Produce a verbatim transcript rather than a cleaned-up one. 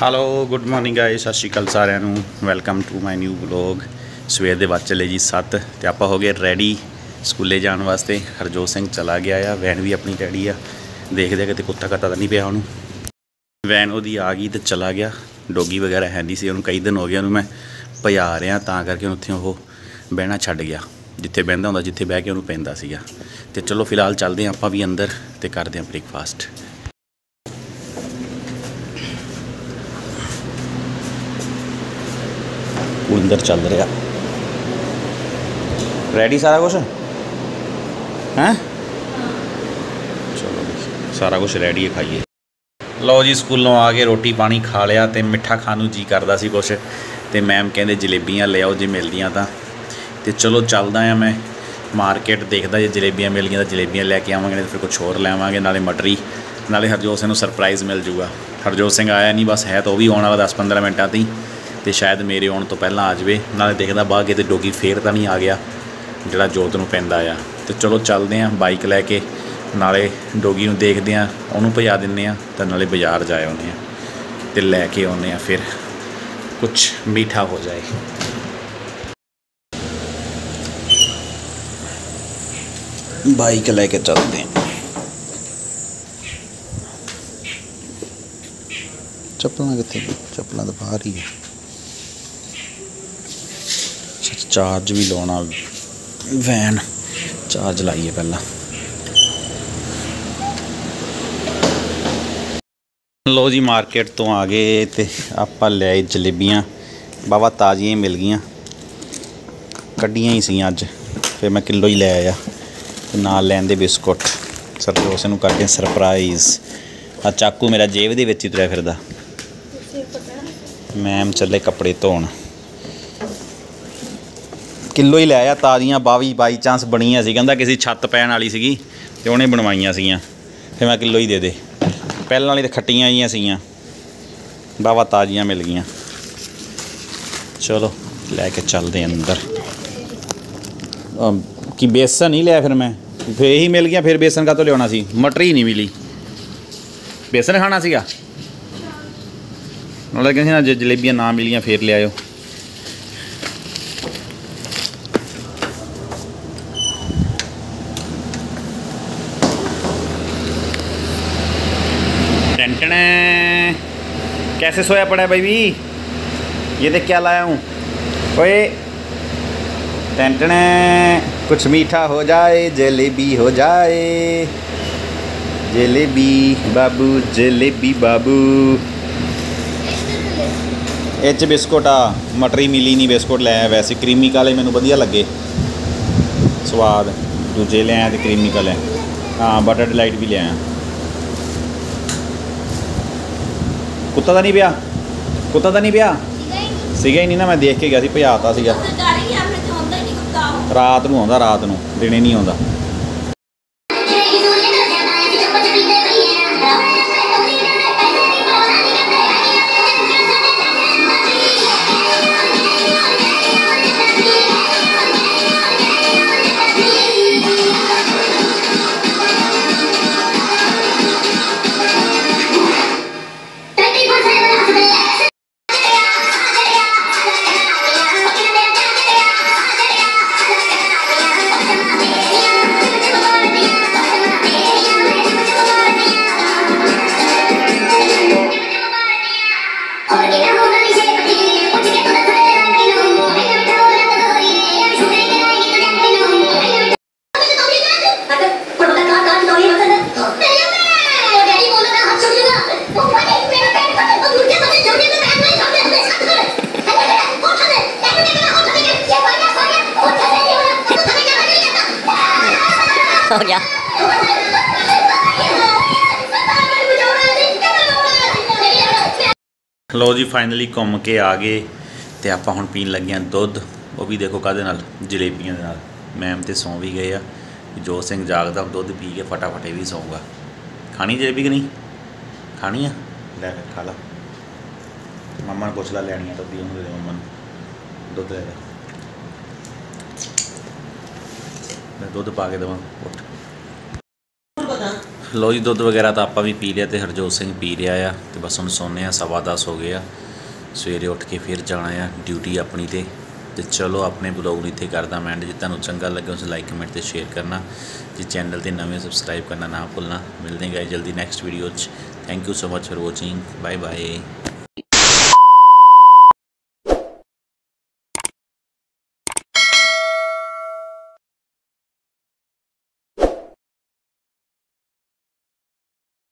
Hello good morning guys, ਸਤਿ ਸ਼੍ਰੀ ਅਕਾਲ ਸਾਰਿਆਂ ਨੂੰ। Welcome to my new vlog. ਸਵੇਰ ਦੇ ਬਾਅਦ ਚੱਲੇ ਜੀ ਸੱਤ ਤੇ ਆਪਾਂ ਹੋ ਗਏ ਰੈਡੀ ਸਕੂਲੇ ਜਾਣ ਵਾਸਤੇ। ਹਰਜੋਤ ਸਿੰਘ ਚਲਾ ਗਿਆ ਆ, ਵੈਨ ਵੀ ਆਪਣੀ ਰੈਡੀ ਆ। ਦੇਖਦੇ ਕਿਤੇ ਕੁੱਤਾ ਕੱਤਾ ਤਾਂ ਨਹੀਂ ਪਿਆ। ਉਹਨੂੰ ਵੈਨ ਉਹਦੀ ਆ ਗਈ ਤੇ ਚਲਾ ਗਿਆ। ਡੋਗੀ ਵਗੈਰਾ ਹੈ ਨਹੀਂ ਸੀ, ਉਹਨੂੰ ਕਈ ਦਿਨ ਹੋ ਗਿਆ ਉਹਨੂੰ ਮੈਂ ਭਜਾ ਰਿਹਾ, ਤਾਂ ਕਰਕੇ ਉੱਥੇ ਉਹ ਬਹਿਣਾ ਛੱਡ ਗਿਆ। ਜਿੱਥੇ ਬਹਿੰਦਾ ਹੁੰਦਾ, ਜਿੱਥੇ ਬਹਿ ਕੇ ਉਹਨੂੰ ਪੈਂਦਾ ਸੀਗਾ। ਤੇ ਚਲੋ ਫਿਲਹਾਲ ਚੱਲਦੇ ਹਾਂ ਆਪਾਂ ਵੀ ਅੰਦਰ ਤੇ ਕਰਦੇ ਹਾਂ ਬ੍ਰੇਕਫਾਸਟ। अंदर चल रहा। रेडी सारा कुछ है? चलो सारा कुछ रेडी है, खाइए। लो जी स्कूलों आ गए, रोटी पानी खा लिया तो मिठा खाने जी करता सी कुछ। तो मैम कहते जलेबियां ले आओ जे मिलदियां तां। तो चलो चलदा आ मैं मार्केट, देखदा जे जलेबियां मिल गई तो जलेबियां लैके आवांगे, नहीं तो फिर कुछ होर लैवांगे। नाले मटरी, नाले हरजोत सिंह नूं सरप्राइज़ मिल जूगा। हरजोत सिंह आया नहीं बस है, तो वह भी आने वाला दस पंद्रह मिनटा ती, तो शायद मेरे आने तो पहला आ जाए। नाले देखता बाहर कितने डोगी फेर तो नहीं आ गया जिहड़ा जोत नूं पैंदा आ। तो चलो चलते हैं बाइक लैके, नाले डोगी नूं देखते हैं, उन्होंने भजा दिंदे आ तो नाले बाज़ार जाए आने तो लैके आने, फिर कुछ मीठा हो जाए। बाइक लैके चलते हैं। चप्पलां कित्थे? चप्पलां तो बाहर ही है। चार्ज भी लाना वैन, चार्ज लाइए पहला। लो जी मार्केट तो आ गए तो आप लियाए जलेबियां, बाबा ताज़िया मिल गई, कड्डियां ही सी अज, फिर मैं किलो ही ले आया। नाल लैंदे बिस्कुट, सरजोत सिंह करके सरप्राइज़। आ चाकू मेरा जेब दे विच ही तुरिया फिरदा। मैम चले कपड़े धोन, किलो ही लै आया ताज़िया। बावी बाई चांस बनिया सी, कहता किसी छत्त पैन वाली सी तो उन्हें बनवाइया सी, फिर मैं किलो ही दे दे। पहले वाली तो खट्टियां आईया सियाँ, बावा ताज़िया मिल गई। चलो लैके चलते अंदर। कि बेसन ही लिया फिर मैं, फिर यही मिल गया, फिर बेसन का तो लिया सी। मटर ही नहीं मिली, बेसन खाना सीगा। मतलब कहते ना जो जलेबियाँ ना मिलियाँ फिर ले आयो। कैसे सोया पड़ा है भाई? ये देख क्या लाया हूँ। ओए टेंटने, कुछ मीठा हो जाए, जलेबी हो जाए। जलेबी बाबू, जलेबी बाबू। एच बिस्कुट आ, मटरी मिली नहीं, बिस्कुट लै आया। वैसे क्रीमी काले मैनू वधिया लगे, स्वाद। दूजे लै आया तो क्रीमी काले, हाँ बटर डिलाइट भी लै आया। कुत्ता तो नहीं पिया? कुत्ता तो नहीं पिया? सीगा ही नहीं ना, मैं देख के गया सी, भजाता सीगा। रात नूं आउंदा, रात नूं, दिने नहीं आउंदा। हो गया लो जी, फाइनली घूम के आ गए तो आप हम पीन लगे दुध। वो भी देखो कहदे नाल, जलेबियां दे नाल। मैम तो सौं भी गए आ, जोत सिंह जागदा, दुध पी के फटाफटे भी सौंगा। खानी जलेबी कि नहीं खानी है? लै खा ला, मम्मा ने पुछ ला लैनी तो दी उन्होंने, मम्मा ने दुध ले ला, मैं दुध पा के देवां। लो जी दुध वगैरह तो आप भी पी लिया तो हरजोत सिंह पी लिया आ तो बस हम सोने सवा दस हो गए आ। सवेरे उठ के फिर जाना है ड्यूटी अपनी ते। तो चलो अपने ब्लॉग इत्थे करदा मैं एंड। जे तुहानू चंगा लगे उस लाइक कमेंट तो शेयर करना, जे चैनल ते नवे सबसक्राइब करना ना भुलना। मिलते हैं गाइस जल्दी next video. Thank you so much for watching, bye bye.